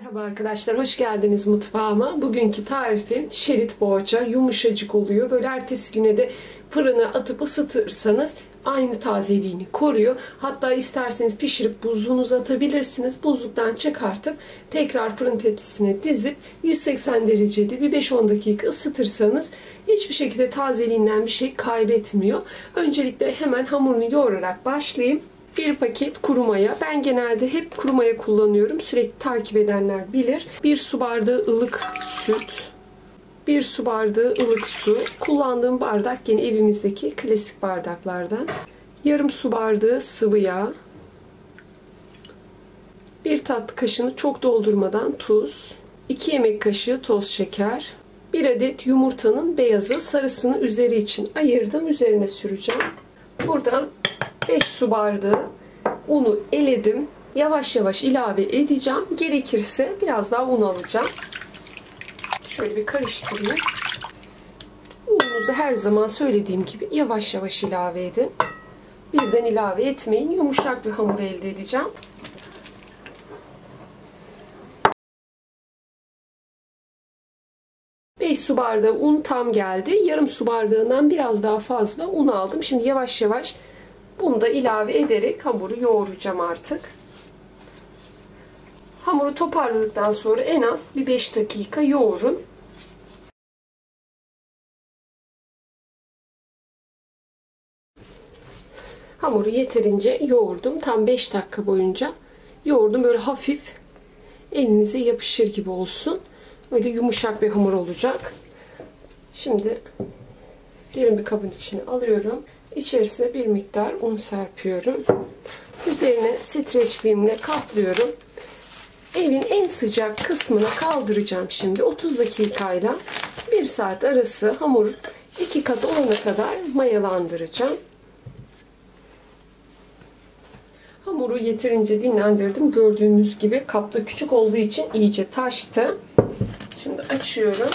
Merhaba arkadaşlar, hoş geldiniz mutfağıma. Bugünkü tarifim şerit poğaça, yumuşacık oluyor. Böyle ertesi güne de fırına atıp ısıtırsanız aynı tazeliğini koruyor. Hatta isterseniz pişirip buzluğunuza atabilirsiniz. Buzluktan çıkartıp tekrar fırın tepsisine dizip 180 derecede bir 5-10 dakika ısıtırsanız hiçbir şekilde tazeliğinden bir şey kaybetmiyor. Öncelikle hemen hamurunu yoğurarak başlayayım. Bir paket kuru maya. Ben genelde hep kuru maya kullanıyorum. Sürekli takip edenler bilir. 1 su bardağı ılık süt. 1 su bardağı ılık su. Kullandığım bardak yine evimizdeki klasik bardaklardan. Yarım su bardağı sıvı yağ. 1 tatlı kaşığını çok doldurmadan tuz. 2 yemek kaşığı toz şeker. 1 adet yumurtanın beyazı, sarısını üzeri için ayırdım. Üzerine süreceğim. Buradan 5 su bardağı unu eledim. Yavaş yavaş ilave edeceğim. Gerekirse biraz daha un alacağım. Şöyle bir karıştırayım. Ununuzu her zaman söylediğim gibi yavaş yavaş ilave edin. Birden ilave etmeyin. Yumuşak bir hamur elde edeceğim. Su bardağı un tam geldi. Yarım su bardağından biraz daha fazla un aldım. Şimdi yavaş yavaş bunu da ilave ederek hamuru yoğuracağım artık. Hamuru toparladıktan sonra en az bir 5 dakika yoğurun. Hamuru yeterince yoğurdum. Tam 5 dakika boyunca yoğurdum. Böyle hafif elinize yapışır gibi olsun. Böyle yumuşak bir hamur olacak. Şimdi derin bir kabın içine alıyorum. İçerisine bir miktar un serpiyorum. Üzerine streç filmle kaplıyorum. Evin en sıcak kısmına kaldıracağım şimdi. 30 dakikayla 1 saat arası hamur 2 katı olana kadar mayalandıracağım. Hamuru yeterince dinlendirdim. Gördüğünüz gibi kapta küçük olduğu için iyice taştı. Şimdi açıyorum.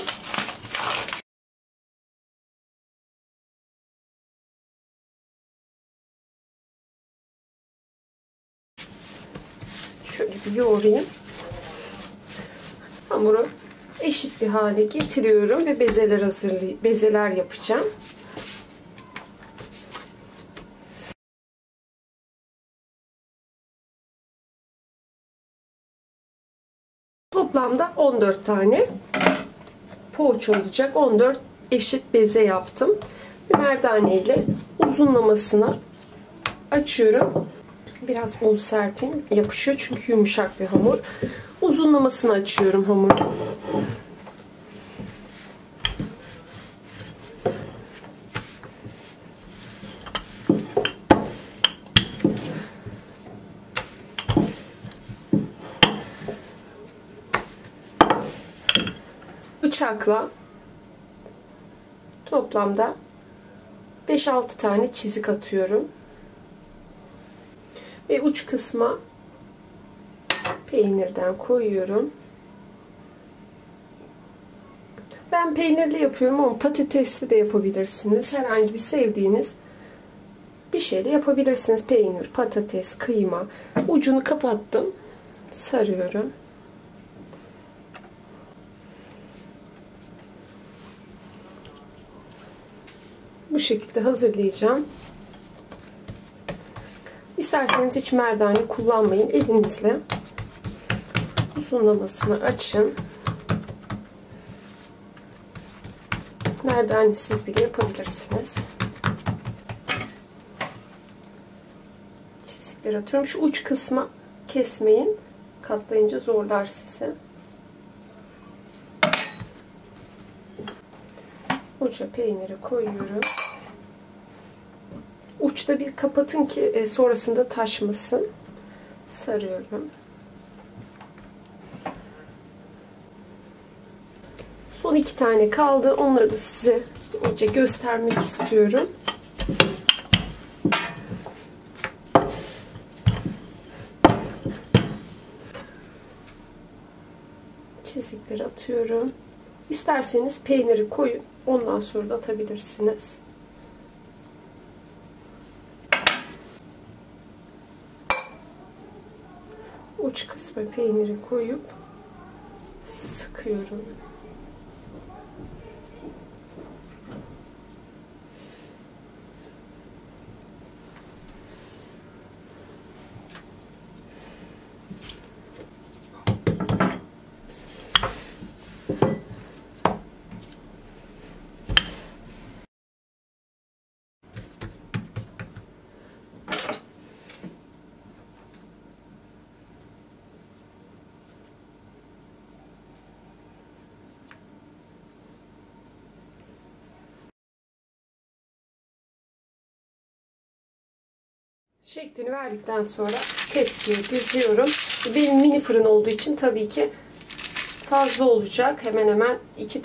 Şöyle bir yoğurayım. Hamuru eşit bir hale getiriyorum ve bezeler yapacağım. Toplamda 14 tane poğaça olacak. 14 eşit beze yaptım. Bir merdane ile uzunlamasına açıyorum. Biraz un serpeyim. Yapışıyor çünkü yumuşak bir hamur. Uzunlamasını açıyorum hamuru. Bıçakla toplamda 5-6 tane çizik atıyorum. Ve uç kısma peynirden koyuyorum. Ben peynirli yapıyorum ama patatesli de yapabilirsiniz. Herhangi bir sevdiğiniz bir şeyle yapabilirsiniz. Peynir, patates, kıyma. Ucunu kapattım. Sarıyorum. Bu şekilde hazırlayacağım. İsterseniz hiç merdane kullanmayın. Elinizle uzunlamasını açın. Merdanesiz bile yapabilirsiniz. Çizikler atıyorum. Şu uç kısma kesmeyin. Katlayınca zorlar sizi. Uca peyniri koyuyorum. Uçta bir kapatın ki sonrasında taşmasın. Sarıyorum. Son 2 tane kaldı. Onları da size iyice göstermek istiyorum. Çizikleri atıyorum. İsterseniz peyniri koyun. Ondan sonra da atabilirsiniz. Uç kısmı peyniri koyup sıkıyorum. Şeklini verdikten sonra tepsiye diziyorum. Benim mini fırın olduğu için tabii ki fazla olacak. Hemen hemen iki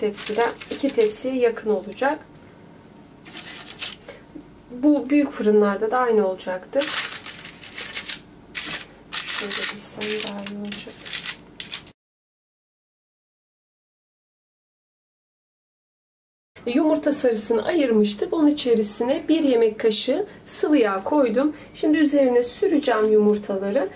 tepsiye yakın olacak. Bu büyük fırınlarda da aynı olacaktır. Şöyle dizsem daha iyi olacak. Yumurta sarısını ayırmıştık. Onun içerisine 1 yemek kaşığı sıvı yağ koydum. Şimdi üzerine süreceğim yumurtaları.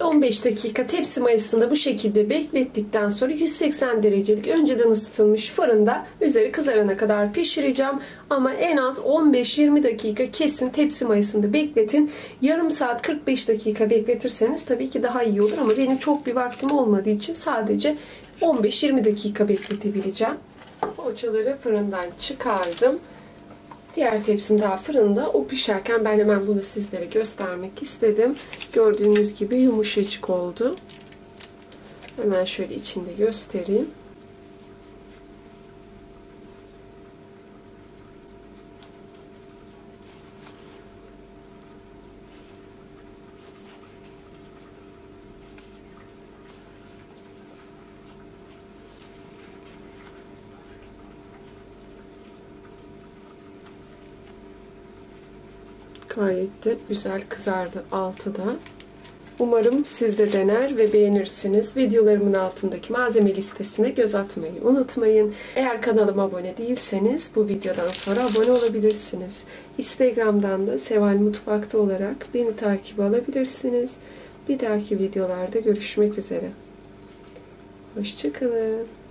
...15 dakika tepsi mayasında bu şekilde beklettikten sonra 180 derecelik önceden ısıtılmış fırında üzeri kızarana kadar pişireceğim. Ama en az 15-20 dakika kesin tepsi mayasında bekletin. Yarım saat 45 dakika bekletirseniz tabii ki daha iyi olur ama benim çok bir vaktim olmadığı için sadece 15-20 dakika bekletebileceğim. Poğaçaları fırından çıkardım. Diğer tepsim daha fırında. O pişerken ben hemen bunu sizlere göstermek istedim. Gördüğünüz gibi yumuşacık oldu. Hemen şöyle içinde göstereyim. Gayet de güzel kızardı altı da. Umarım siz de dener ve beğenirsiniz. Videolarımın altındaki malzeme listesine göz atmayı unutmayın. Eğer kanalıma abone değilseniz bu videodan sonra abone olabilirsiniz. Instagram'dan da Seval Mutfak'ta olarak beni takip alabilirsiniz. Bir dahaki videolarda görüşmek üzere. Hoşçakalın.